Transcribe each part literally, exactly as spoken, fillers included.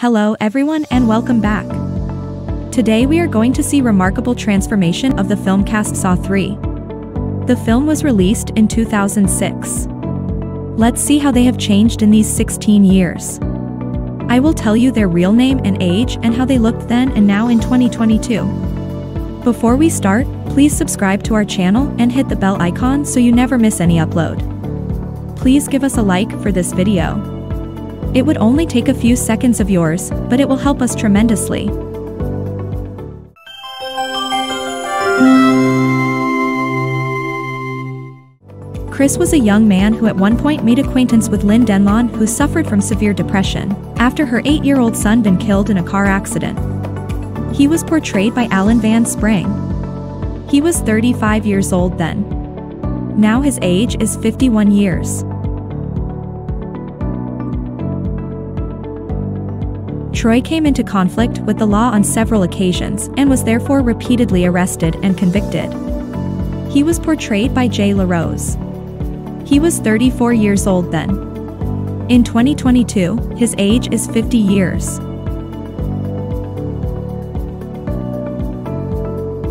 Hello everyone and welcome back. Today we are going to see remarkable transformation of the film cast Saw three. The film was released in two thousand six. Let's see how they have changed in these sixteen years. I will tell you their real name and age and how they looked then and now in twenty twenty-two. Before we start, please subscribe to our channel and hit the bell icon so you never miss any upload. Please give us a like for this video. It would only take a few seconds of yours, but it will help us tremendously. Chris was a young man who at one point made acquaintance with Lynn Denlon, who suffered from severe depression after her eight-year-old son been killed in a car accident. He was portrayed by Alan Van Sprang. He was thirty-five years old then. Now his age is fifty-one years. Troy came into conflict with the law on several occasions and was therefore repeatedly arrested and convicted. He was portrayed by J. Larose. He was thirty-four years old then. In twenty twenty-two, his age is fifty years.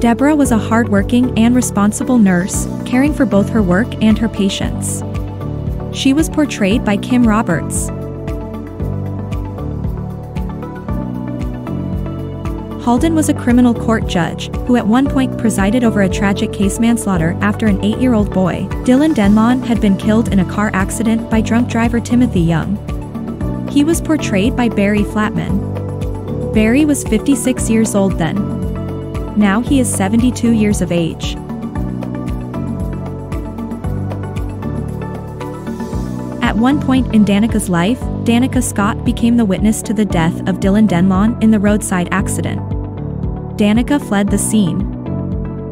Deborah was a hardworking and responsible nurse, caring for both her work and her patients. She was portrayed by Kim Roberts. Halden was a criminal court judge, who at one point presided over a tragic case manslaughter after an eight-year-old boy, Dylan Denlon, had been killed in a car accident by drunk driver Timothy Young. He was portrayed by Barry Flatman. Barry was fifty-six years old then. Now he is seventy-two years of age. At one point in Danica's life, Danica Scott became the witness to the death of Dylan Denlon in the roadside accident. Danica fled the scene.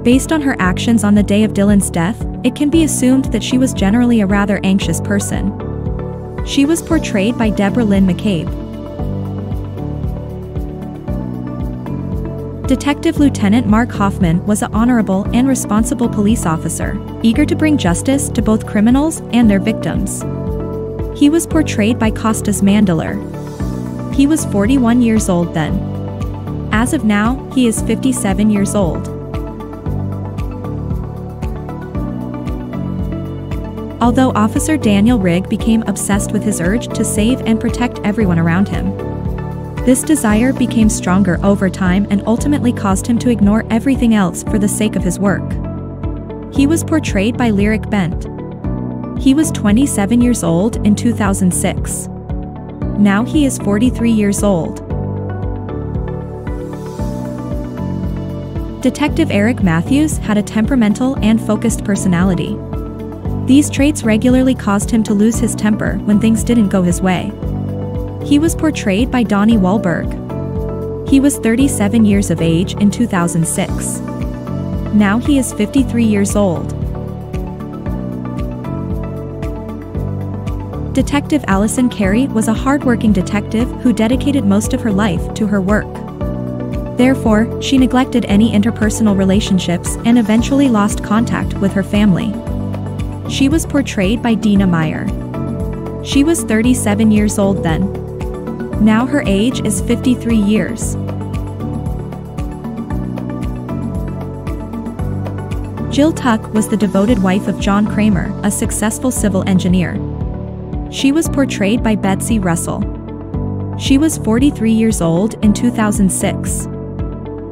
Based on her actions on the day of Dylan's death, it can be assumed that she was generally a rather anxious person. She was portrayed by Deborah Lynn McCabe. Detective Lieutenant Mark Hoffman was an honorable and responsible police officer, eager to bring justice to both criminals and their victims. He was portrayed by Costas Mandylor. He was forty-one years old then. As of now, he is fifty-seven years old. Although Officer Daniel Rigg became obsessed with his urge to save and protect everyone around him, this desire became stronger over time and ultimately caused him to ignore everything else for the sake of his work. He was portrayed by Lyriq Bent. He was twenty-seven years old in two thousand six. Now he is forty-three years old. Detective Eric Matthews had a temperamental and focused personality. These traits regularly caused him to lose his temper when things didn't go his way. He was portrayed by Donnie Wahlberg. He was thirty-seven years of age in two thousand six. Now he is fifty-three years old. Detective Allison Carey was a hardworking detective who dedicated most of her life to her work. Therefore, she neglected any interpersonal relationships and eventually lost contact with her family. She was portrayed by Dina Meyer. She was thirty-seven years old then. Now her age is fifty-three years. Jill Tuck was the devoted wife of John Kramer, a successful civil engineer. She was portrayed by Betsy Russell. She was forty-three years old in two thousand six.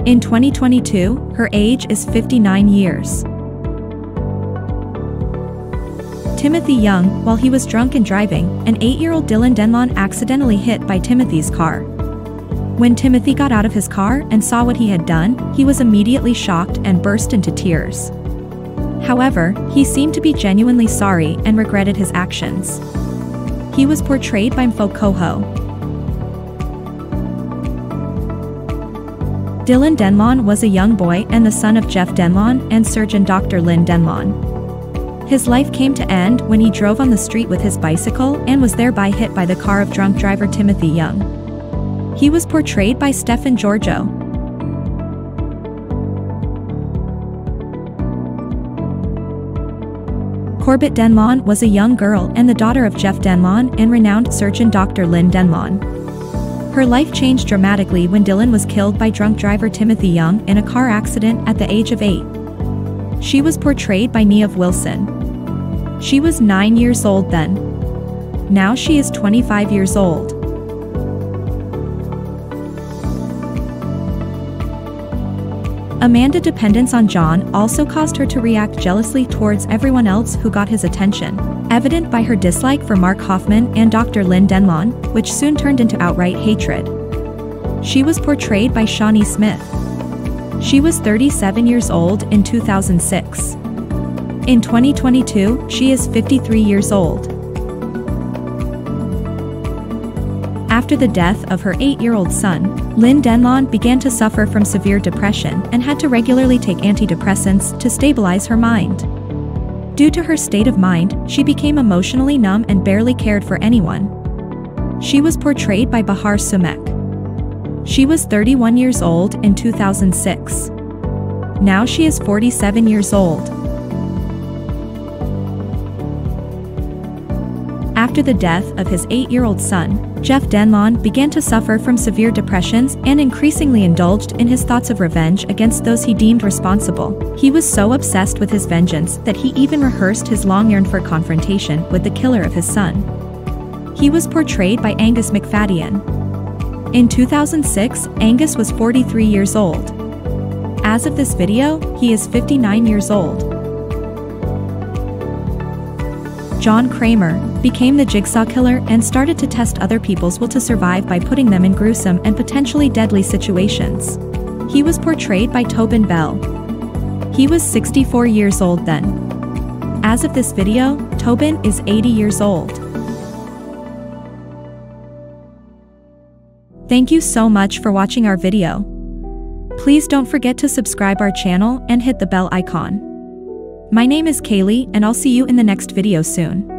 In twenty twenty-two, her age is fifty-nine years. Timothy Young, while he was drunk and driving, an eight-year-old Dylan Denlon accidentally hit by Timothy's car. When Timothy got out of his car and saw what he had done, he was immediately shocked and burst into tears. However, he seemed to be genuinely sorry and regretted his actions. He was portrayed by Mpho Koaho. Dylan Denlon was a young boy and the son of Jeff Denlon and surgeon Doctor Lynn Denlon. His life came to end when he drove on the street with his bicycle and was thereby hit by the car of drunk driver Timothy Young. He was portrayed by Stefan Georgiou. Corbett Denlon was a young girl and the daughter of Jeff Denlon and renowned surgeon Doctor Lynn Denlon. Her life changed dramatically when Dylan was killed by drunk driver Timothy Young in a car accident at the age of eight. She was portrayed by Neev Wilson. She was nine years old then. Now she is twenty-five years old. Amanda's dependence on John also caused her to react jealously towards everyone else who got his attention, evident by her dislike for Mark Hoffman and Doctor Lynn Denlon, which soon turned into outright hatred. She was portrayed by Shawnee Smith. She was thirty-seven years old in two thousand six. In twenty twenty-two, she is fifty-three years old. After the death of her eight-year-old son, Lynn Denlon began to suffer from severe depression and had to regularly take antidepressants to stabilize her mind. Due to her state of mind, she became emotionally numb and barely cared for anyone. She was portrayed by Bahar Soomekh. She was thirty-one years old in two thousand six. Now she is forty-seven years old. After the death of his eight-year-old son, Jeff Denlon began to suffer from severe depressions and increasingly indulged in his thoughts of revenge against those he deemed responsible. He was so obsessed with his vengeance that he even rehearsed his long-yearned-for confrontation with the killer of his son. He was portrayed by Angus Macfadyen. In two thousand six, Angus was forty-three years old. As of this video, he is fifty-nine years old. John Kramer became the Jigsaw killer and started to test other people's will to survive by putting them in gruesome and potentially deadly situations. He was portrayed by Tobin Bell. He was sixty-four years old then. As of this video, Tobin is eighty years old. Thank you so much for watching our video. Please don't forget to subscribe our channel and hit the bell icon. My name is Kaylee, and I'll see you in the next video soon.